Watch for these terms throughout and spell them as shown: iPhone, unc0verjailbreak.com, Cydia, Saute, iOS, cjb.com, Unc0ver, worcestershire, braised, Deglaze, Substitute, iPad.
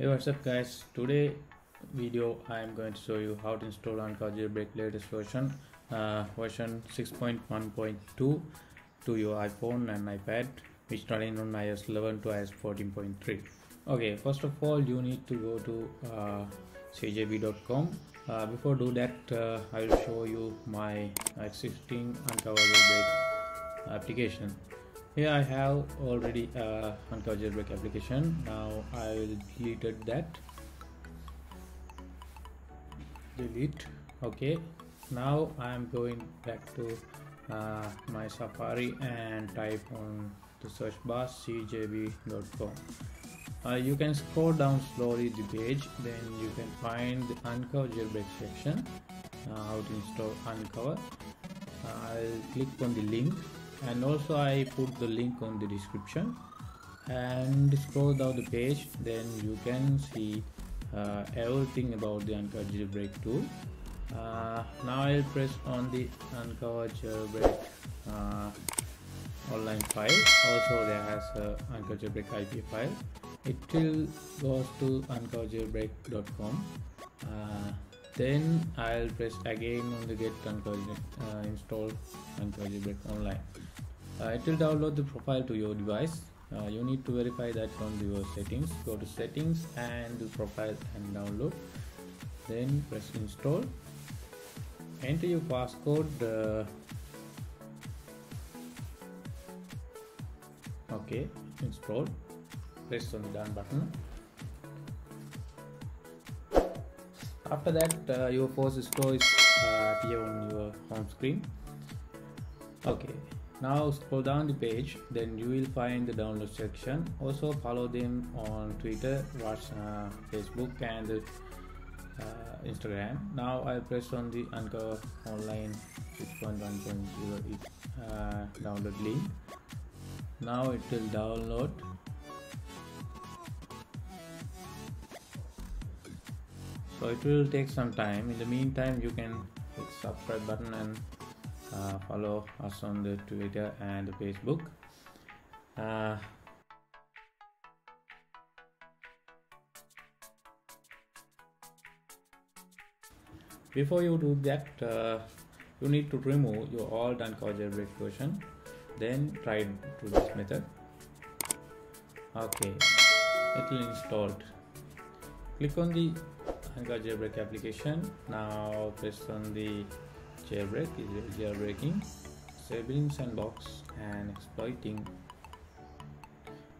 Hey, what's up guys? Today video I am going to show you how to install Unc0ver jailbreak latest version, version 6.1.2 to your iPhone and iPad, which running on iOS 11 to iOS 14.3. Okay, first of all you need to go to cjb.com. Before do that, I will show you my existing Unc0ver jailbreak application. Here I have already Unc0ver jailbreak application. Now I will delete that. Delete. Okay. Now I am going back to my Safari and type on the search bar cjb.com. You can scroll down slowly the page, then you can find the Unc0ver jailbreak section. How to install Unc0ver. I'll click on the link. And also I put the link on the description, and scroll down the page, then you can see everything about the Unc0ver jailbreak tool. Now I'll press on the Unc0ver jailbreak online file. Also there has a Unc0ver jailbreak IP file. It will goes to unc0verjailbreak.com. Then I'll press again on the get install Unc0ver jailbreak online. It will download the profile to your device. You need to verify that from your settings. Go to settings and the profile and download. Then press install. Enter your passcode. Okay, install. Press on the done button. After that, your first store is here on your home screen. Okay, now scroll down the page, then you will find the download section. Also follow them on Twitter, WhatsApp, Facebook and Instagram. Now I press on the Unc0ver online 6.1.0 download link. Now it will download. So it will take some time. In the meantime, you can hit subscribe button and follow us on the Twitter and the Facebook. Before you do that, you need to remove your old Unc0ver jailbreak version. Then try to this method. Okay, it will install. Click on the Unc0ver jailbreak application. Now press on the jailbreak, jailbreaking, disabling sandbox and exploiting.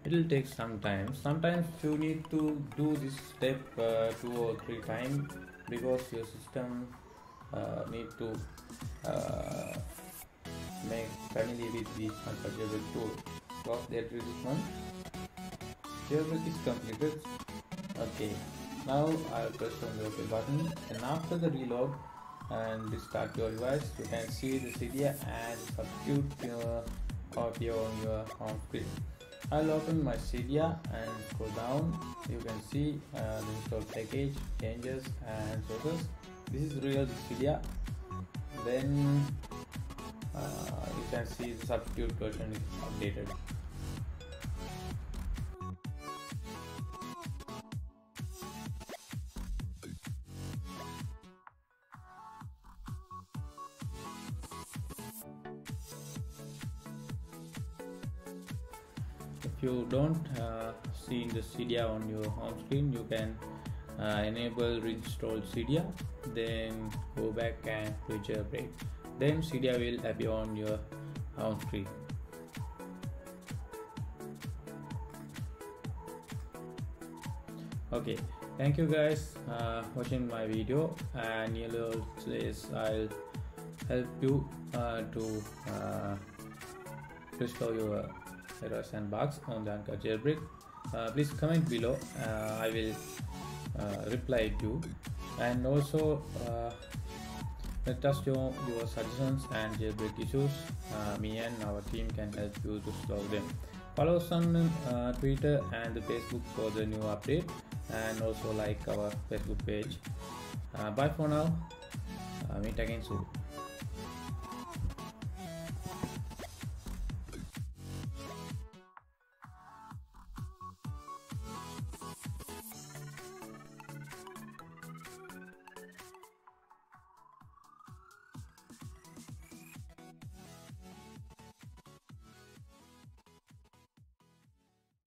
It will take some time. Sometimes you need to do this step 2 or 3 times, because your system need to make family with the Unc0ver jailbreak tool. Close the attributes one. Jailbreak is completed. Okay. Now I'll press on the OK button, and after the reload and restart your device, you can see the Cydia and Substitute appear on your home screen. I'll open my Cydia and go down. You can see the install package, changes and sources. This is real Cydia. Then you can see the Substitute version is updated. If you don't see the Cydia on your home screen, you can enable reinstall Cydia, then go back and do jailbreak. Then Cydia will appear on your home screen. Okay, thank you guys watching my video, and in a little place I'll help you to restore your errors and bugs on the Unc0ver jailbreak. Please comment below. I will reply to you, and also let us know your suggestions and jailbreak issues. Me and our team can help you to solve them. Follow us on Twitter and the Facebook for the new update, and also like our Facebook page. Bye for now. Meet again soon.